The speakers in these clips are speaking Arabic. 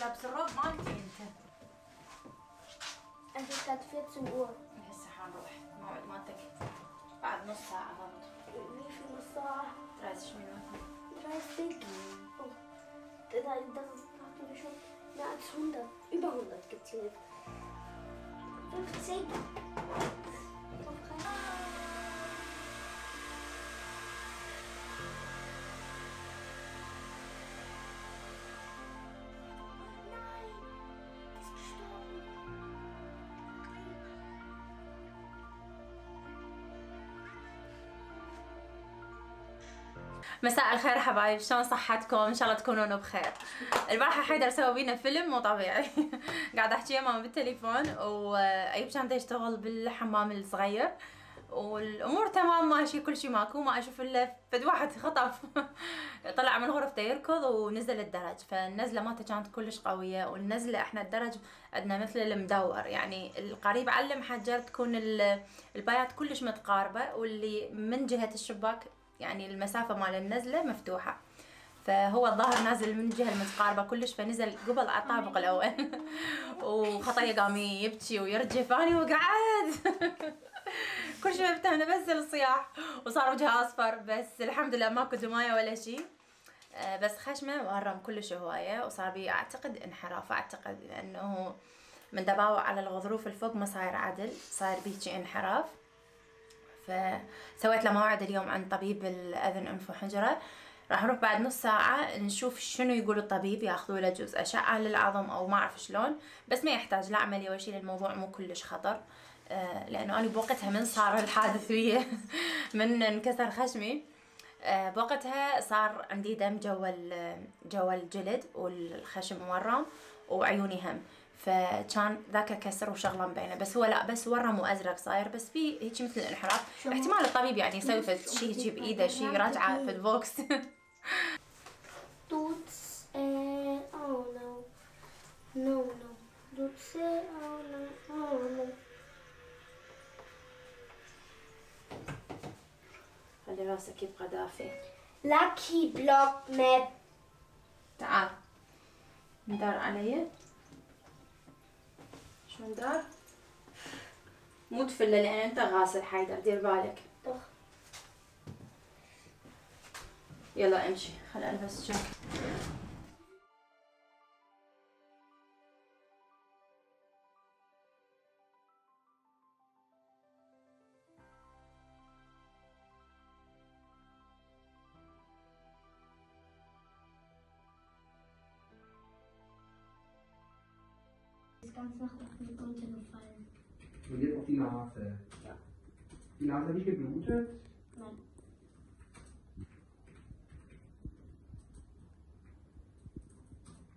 لابس الروب مالتي انت. انت كانت 14 Uhr. هسه حنروح الموعد مالتك بعد نص ساعة برضه. ليش نص ساعة؟ 30 Minuten. 30. Das ist natürlich schon mehr als 100. Über 100 gibt's hier. 50. مساء الخير حبايب، شلون صحتكم؟ ان شاء الله تكونون بخير. البارحه حيدر سوى بينا فيلم مو طبيعي. قاعده احكي ويا ماما بالتليفون وايوب كان يشتغل بالحمام الصغير والامور تمام ماشي كل شيء ماكو، ما اشوف الا فد واحد خطف. طلع من غرفته يركض ونزل الدرج، فالنزله مالته كانت كلش قويه، والنزله احنا الدرج عندنا مثل المدور، يعني القريب على المحجر تكون البايات كلش متقاربه، واللي من جهه الشباك يعني المسافة مال النزلة مفتوحة، فهو الظاهر نازل من الجهة المتقاربة كلش، فنزل قبل على الطابق الأول. وخطية قام يبكي ويرجف، أنا وقعد. كل شيء مبتهنة بس الصياح، وصار وجهها أصفر، بس الحمد لله ماكو دماية ولا شيء، بس خشمة وهرم كلش هواية، وصار بي أعتقد انحراف، أعتقد لأنه من دباوة على الغضروف الفوق ما صاير عدل، صاير بيجي انحراف. فسويت له موعد اليوم عند طبيب الاذن انف وحنجره، راح نروح بعد نص ساعه نشوف شنو يقول الطبيب، ياخذوا له جزء اشعه للعظم او ما اعرف شلون، بس ما يحتاج لا عمليه ولا شيء، الموضوع مو كلش خطر، لانه انا بوقتها من صار الحادث وياه من انكسر خشمي، بوقتها صار عندي دم جوا الجلد والخشم مورم وعيوني هم، فكان ذاك كسر وشغله مبينه، بس هو لا بس ورم وازرق صاير، بس في هيك مثل الانحراف، احتمال الطبيب يعني يسوي شيء هيك بايده، شيء راجعه في البوكس. دوتس او نو نو نو دوتس او نو او نو. خلي راسك يبقى دافي. لاكي بلوك ماب. تعال ندار علي. مندار مو تفل لان انت غاسل حيدر، دير بالك. يلا امشي، خل البس شك. Das Ganze macht auch den unteren Fall. Und jetzt auf die Nase. Ja. Die Nase hat nicht geblutet? Nein.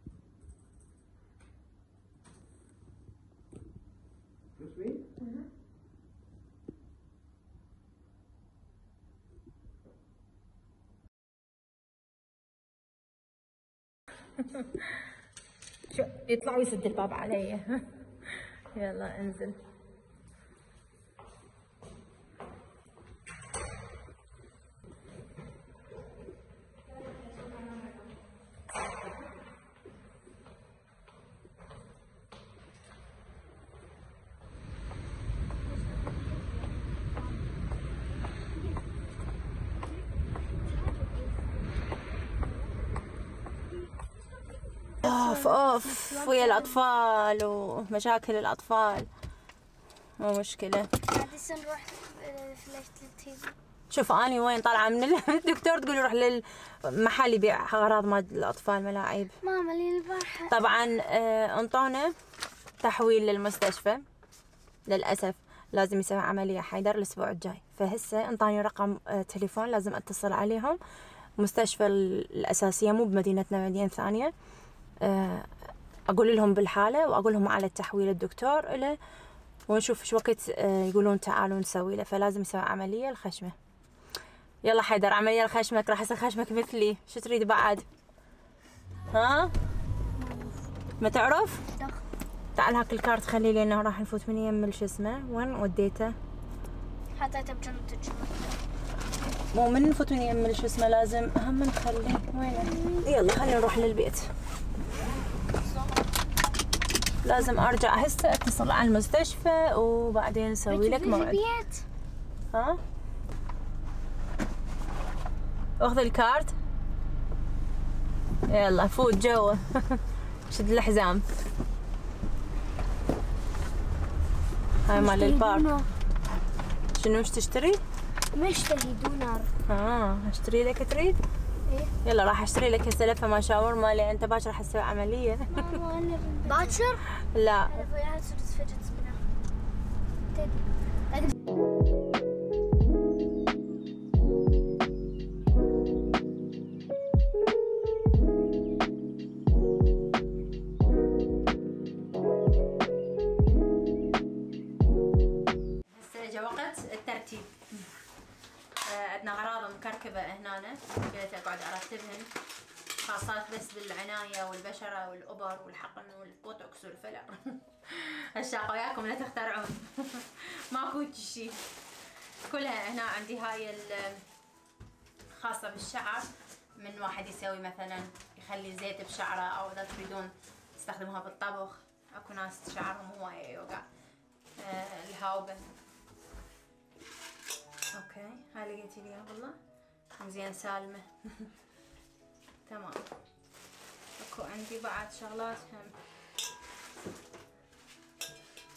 Das weh? Mhm. يطلع ويسد الباب علي. يلا انزل. اوف اوف ويا الاطفال ومشاكل الاطفال، مو مشكله. نروح شوف اني وين طالعه من الدكتور تقول روح للمحل يبيع اغراض مال الاطفال ملاعب. ماما لي البارحه طبعا انطونا تحويل للمستشفى، للاسف لازم يسوي عمليه حيدر الاسبوع الجاي، فهسه انطاني رقم تليفون لازم اتصل عليهم، مستشفى الاساسيه مو بمدينتنا، مدينه ثانيه، اقول لهم بالحاله واقول لهم على التحويل الدكتور له، ونشوف شو وقت يقولون تعالوا نسوي له، فلازم يسوي عمليه الخشمه. يلا حيدر عمليه لخشمك، راح يصير خشمك مثلي، شو تريد بعد؟ ها؟ ما تعرف؟ تعال هاك الكارت خليه، لانه راح نفوت من يم شو اسمه، وين وديته؟ حطيته بجنب الجمر. مو من نفوت من يم شو اسمه لازم هم نخليه، وينه؟ يلا خلينا نروح للبيت. لازم ارجع هسه اتصل على المستشفى وبعدين اسوي لك موعد. ها؟ اخذ الكارت. يلا فوت جوا. شد الحزام. هاي مال البارك. شنو ايش تشتري؟ مشتري دونر. اشتري لك تريد؟ ايه يلا راح اشتري لك هسه لفه ما شاورما لان انت باكر راح تسوي عمليه. باكر؟ لا. عندنا اغراض مكركبه هنا قلت اقعد ارتبهن خاصات بس بالعنايه والبشره والابر والحقن والبوتوكس والفلر. هالشاق وياكم لا تخترعون. ماكو شيء كلها هنا عندي. هاي الخاصه بالشعر من واحد يسوي مثلا يخلي زيت بشعره او اذا تريدون تستخدموها بالطبخ. اكو ناس شعرهم هوايه يوقع الهاوبه. اوكي هاي لقيت لي اياها والله زين سالمه. تمام. اكو عندي بعد شغلات هم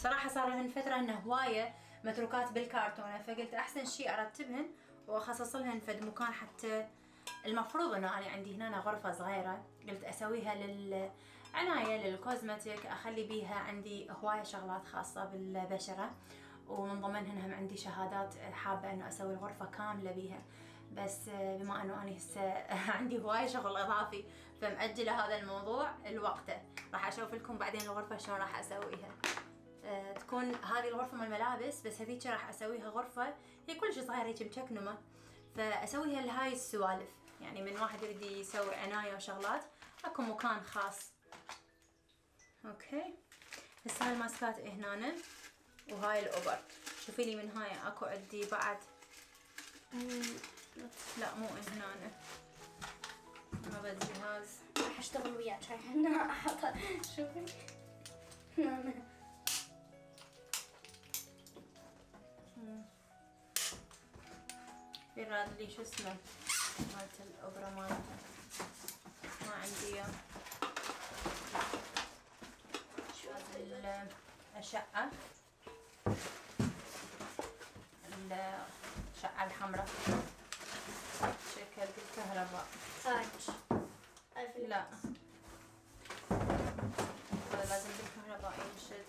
صراحه صار لهن فتره انه هوايه متروكات بالكرتونه فقلت احسن شيء ارتبهن واخصص لهن فد مكان. حتى المفروض انه انا عندي هنا غرفه صغيره قلت اسويها للعنايه للكوزمتيك اخلي بيها عندي هوايه شغلات خاصه بالبشره ومن ضمنهم هم عندي شهادات حابه انه اسوي الغرفه كامله بيها. بس بما انه انا هسه عندي هوايه شغل اضافي فمأجله هذا الموضوع لوقته. راح اشوف لكم بعدين الغرفه شلون راح اسويها. تكون هذه الغرفه مال ملابس بس هذيك راح اسويها غرفه هي كلش صغيره هيك مشكنمه فاسويها لهاي السوالف. يعني من واحد يريد يسوي عنايه وشغلات اكو مكان خاص. اوكي هسه هاي الماسكات هنا وهاي الأوبر. شوفي لي من هاي اكو عندي بعد. لا مو هنا هذا الجهاز راح اشتغل وياك. هاي هنا احطها. شوفي هنا يراد لي شو اسمه مالت الأوبرا مالته ما عندي اياه. شو الأشعة الشعة الحمراء شكل الكهرباء. لا لازم بالكهرباء ينشد.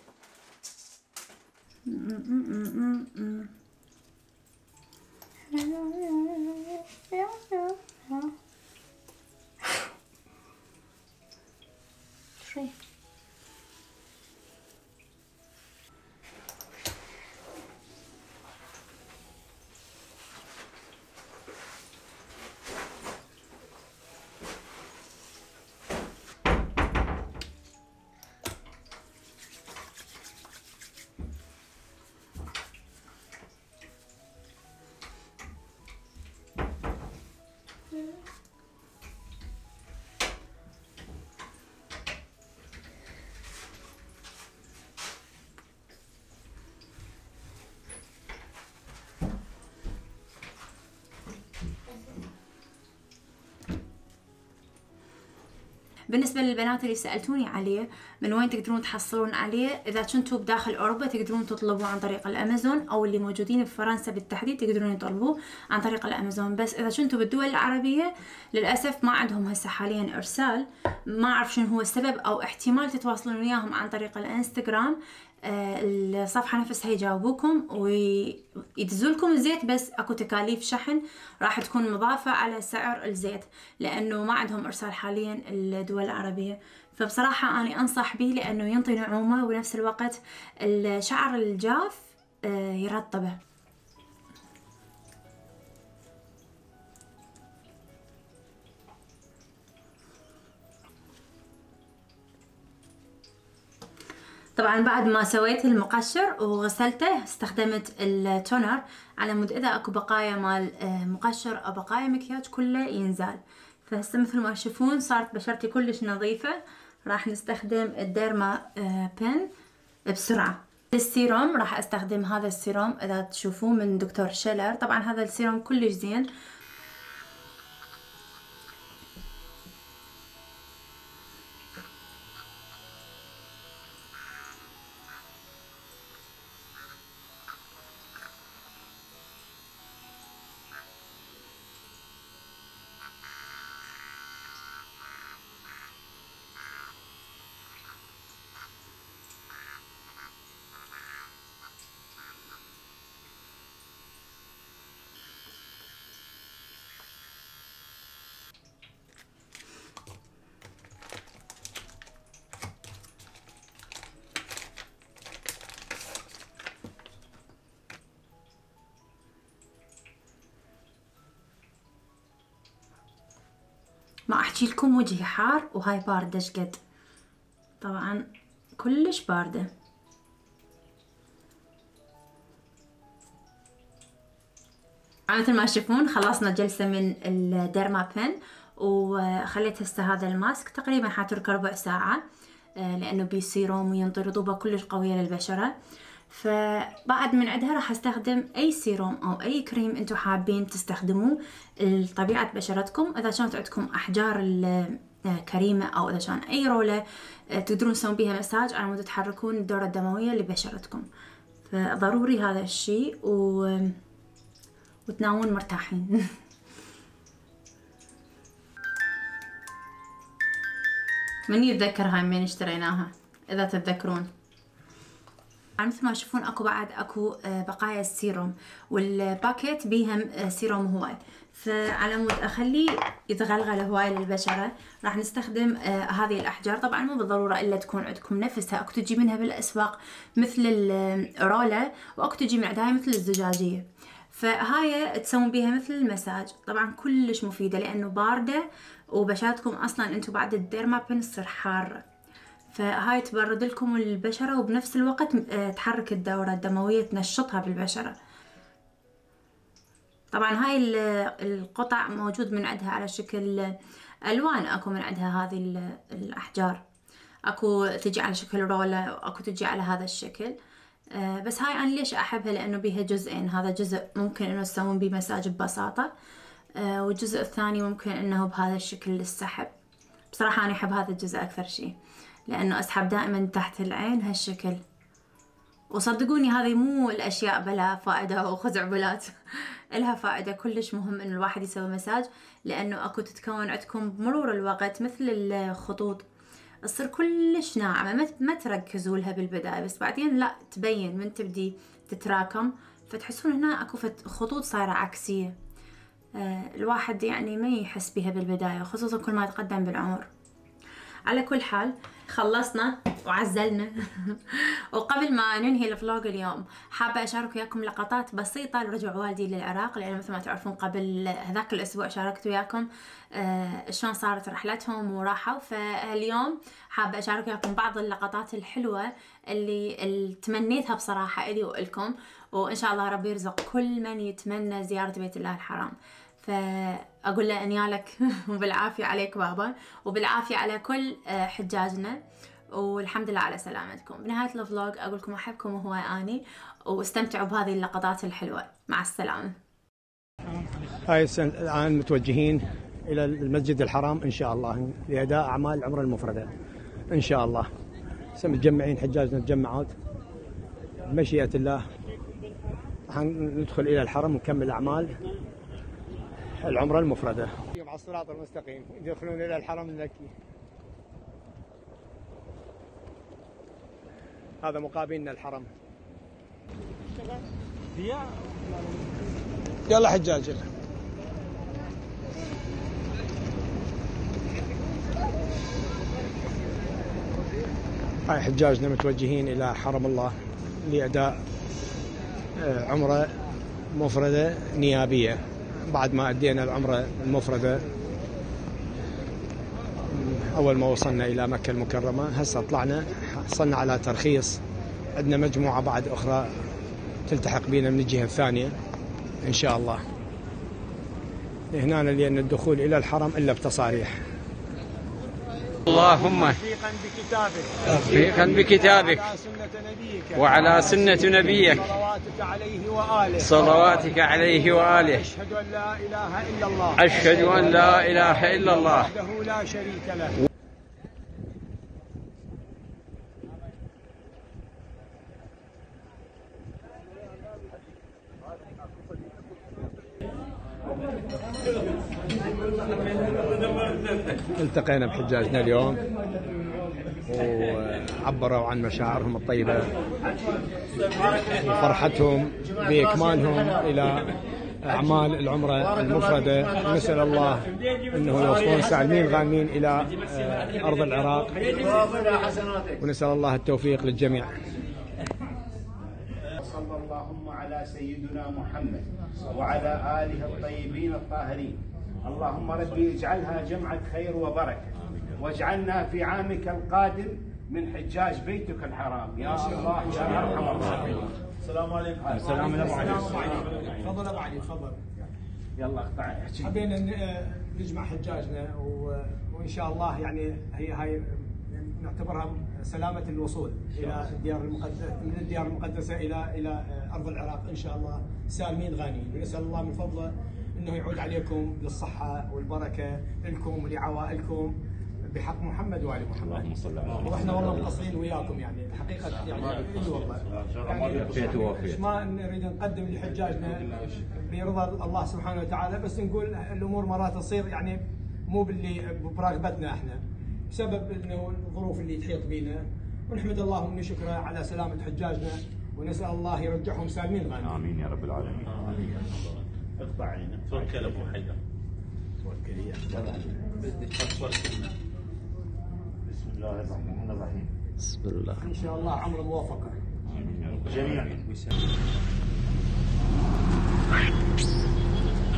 بالنسبة للبنات اللي سألتوني عليه من وين تقدرون تحصلون عليه، إذا كنتوا بداخل أوروبا تقدرون تطلبوه عن طريق الأمازون أو اللي موجودين بفرنسا بالتحديد تقدرون يطلبوه عن طريق الأمازون. بس إذا كنتوا بالدول العربية للأسف ما عندهم هسه حاليا إرسال. ما أعرف شنو هو السبب أو احتمال تتواصلون وياهم عن طريق الإنستغرام. الصفحة نفسها يجاوبوكم ويدزولكم الزيت بس اكو تكاليف شحن راح تكون مضافة على سعر الزيت لانه ما عندهم ارسال حاليا الدول العربية. فبصراحة انا انصح به لانه ينطي نعومة وبنفس الوقت الشعر الجاف يرطبه. طبعا بعد ما سويت المقشر وغسلته استخدمت التونر على مود اذا اكو بقايا مال مقشر او بقايا مكياج كله ينزال. فهسه مثل ما تشوفون صارت بشرتي كلش نظيفه راح نستخدم الديرما بن بسرعة. للسيروم راح استخدم هذا السيروم اذا تشوفوه من دكتور شيلر. طبعا هذا السيروم كلش زين. ما احكي لكم وجهي حار وهاي باردة شقد، طبعا كلش باردة. مثل ما تشوفون خلصنا جلسة من الديرما بن، وخليت هسه هذا الماسك تقريبا حاتركه ربع ساعة لانه بيه سيروم وينطي رطوبة كلش قوية للبشرة. فبعد من عندها راح استخدم اي سيروم او اي كريم انتم حابين تستخدموه لطبيعه بشرتكم. اذا كانت عندكم احجار الكريمه او اذا كان اي روله تقدرون تسوون بيها مساج على مود تحركون الدوره الدمويه لبشرتكم، فضروري هذا الشيء وتنامون مرتاحين. من يتذكر هاي من اشتريناها اذا تتذكرون. مثل ما تشوفون اكو بعد اكو بقايا السيروم، والباكيت بيهم سيروم هواي، فعلى مود اخليه يتغلغل هواي للبشره راح نستخدم هذه الاحجار. طبعا مو بالضروره الا تكون عندكم نفسها، اكو تجي منها بالاسواق مثل الروله، واكو تجي من عندها مثل الزجاجيه، فهاي تسوون بيها مثل المساج. طبعا كلش مفيده لانه بارده، وبشرتكم اصلا انتم بعد الديرما بن تصير حاره، فهاي تبرد لكم البشرة وبنفس الوقت تحرك الدورة الدموية تنشطها بالبشرة. طبعا هاي القطع موجود من عندها على شكل ألوان، اكو من عندها هذه الأحجار، اكو تجي على شكل رولة واكو تجي على هذا الشكل. بس هاي انا ليش احبها لانه بيها جزئين، هذا جزء ممكن انه تسوون بيه مساج ببساطة، والجزء الثاني ممكن انه بهذا الشكل للسحب. بصراحة انا احب هذا الجزء اكثر شيء لانه اسحب دائما تحت العين هالشكل، وصدقوني هذه مو الاشياء بلا فائده وخزعبلات. الها فائده. كلش مهم ان الواحد يسوي مساج لانه اكو تتكون عندكم بمرور الوقت مثل الخطوط تصير كلش ناعمه، ما تركزوا لها بالبدايه، بس بعدين لا تبين من تبدي تتراكم، فتحسون هنا اكو خطوط صايره عكسيه، الواحد يعني ما يحس بها بالبدايه خصوصا كل ما يتقدم بالعمر. على كل حال خلصنا وعزلنا. وقبل ما ننهي الفلوق اليوم حابه اشارك وياكم لقطات بسيطه لرجوع والدي للعراق، لان مثل ما تعرفون قبل هذاك الاسبوع شاركت وياكم شلون صارت رحلتهم وراحوا، فاليوم حابه اشارك وياكم بعض اللقطات الحلوه اللي تمنيتها بصراحه الي والكم، وان شاء الله ربي يرزق كل من يتمنى زياره بيت الله الحرام. فأقول له أنيالك وبالعافية عليك بابا، وبالعافية على كل حجاجنا، والحمد لله على سلامتكم. بنهاية الفلوق أقول لكم أحبكم وهو آني، واستمتعوا بهذه اللقطات الحلوة. مع السلامة. هاي الآن متوجهين إلى المسجد الحرام إن شاء الله لأداء أعمال العمرة المفردة إن شاء الله. متجمعين حجاجنا تجمعات بمشيئة الله، ندخل إلى الحرم ونكمل الأعمال العمرة المفردة. على الصراط المستقيم يدخلون إلى الحرم المكي. هذا مقابلنا الحرم. يلا حجاج يلا. هاي حجاجنا متوجهين إلى حرم الله لأداء عمرة مفردة نيابية. بعد ما أدينا العمرة المفردة أول ما وصلنا إلى مكة المكرمة، هسه طلعنا حصلنا على ترخيص، عندنا مجموعة بعد أخرى تلتحق بينا من الجهة الثانية إن شاء الله. هنا لأن الدخول إلى الحرم إلا بتصاريح، اللهم توفيقا بكتابك وعلى سنة نبيك صلواتك عليه وآله. أشهد أن لا إله إلا الله وحده لا شريك له. التقينا بحجاجنا اليوم وعبروا عن مشاعرهم الطيبة وفرحتهم بإكمالهم إلى أعمال العمرة المفردة. نسأل الله أنه يوصلون سالمين غانمين إلى أرض العراق، ونسأل الله التوفيق للجميع. صلى اللهم على سيدنا محمد وعلى آله الطيبين الطاهرين. اللهم ربي اجعلها جمعة خير وبركة، واجعلنا في عامك القادم من حجاج بيتك الحرام يا الله يا ارحم الراحمين. السلام عليكم. السلام عليكم. تفضل ابو علي، تفضل. يلا اقطع احكي. حبينا نجمع حجاجنا وان شاء الله يعني هاي نعتبرها سلامة الوصول إلى الديار المقدسة، من الديار المقدسة إلى أرض العراق إن شاء الله سالمين غانمين. ونسأل الله من فضله أنه يعود عليكم بالصحة والبركة لكم ولعوائلكم بحق محمد وآل محمد. وإحنا والله مقصرين وياكم يعني الحقيقة، يعني والله ما نريد نقدم لحجاجنا برضا الله سبحانه وتعالى، بس نقول الأمور مرات تصير يعني مو باللي برغبتنا احنا، بسبب انه الظروف اللي تحيط بينا. ونحمد الله ونشكره على سلامه حجاجنا، ونسال الله يرجعهم سالمين غانمين. امين يا رب العالمين. امين يا رب. اقطع عينك. توكل ابو حيدر. توكل يا بسم الله الرحمن الرحيم. بسم الله. ان شاء الله عمر الموافقه. امين يا رب جميعا.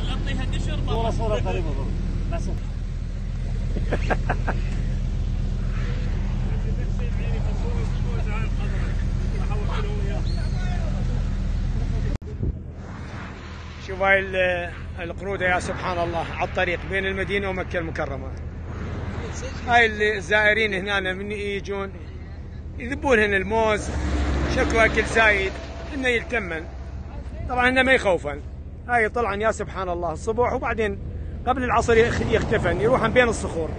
اعطيها قشر صوره قريبه بس. شوف هاي القرودة يا سبحان الله على الطريق بين المدينة ومكة المكرمة. هاي الزائرين هنا من يجون يذبونهن الموز، شكو أكل زايد إنه يلتمن، طبعا إنه ما يخوفن. هاي طلعن يا سبحان الله الصبح، وبعدين قبل العصر يختفن يروحن بين الصخور.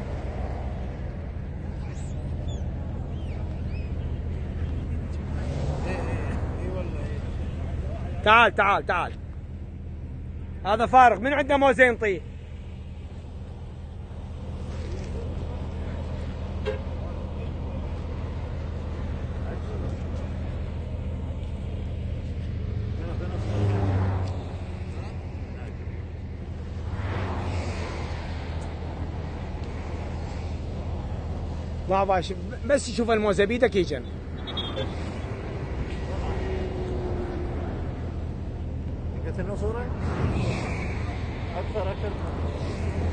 تعال تعال تعال، هذا فارغ من عندنا موزين طيه. بابا بس شوف الموزة بيدك يجن. لقيت لنا صورة أكثر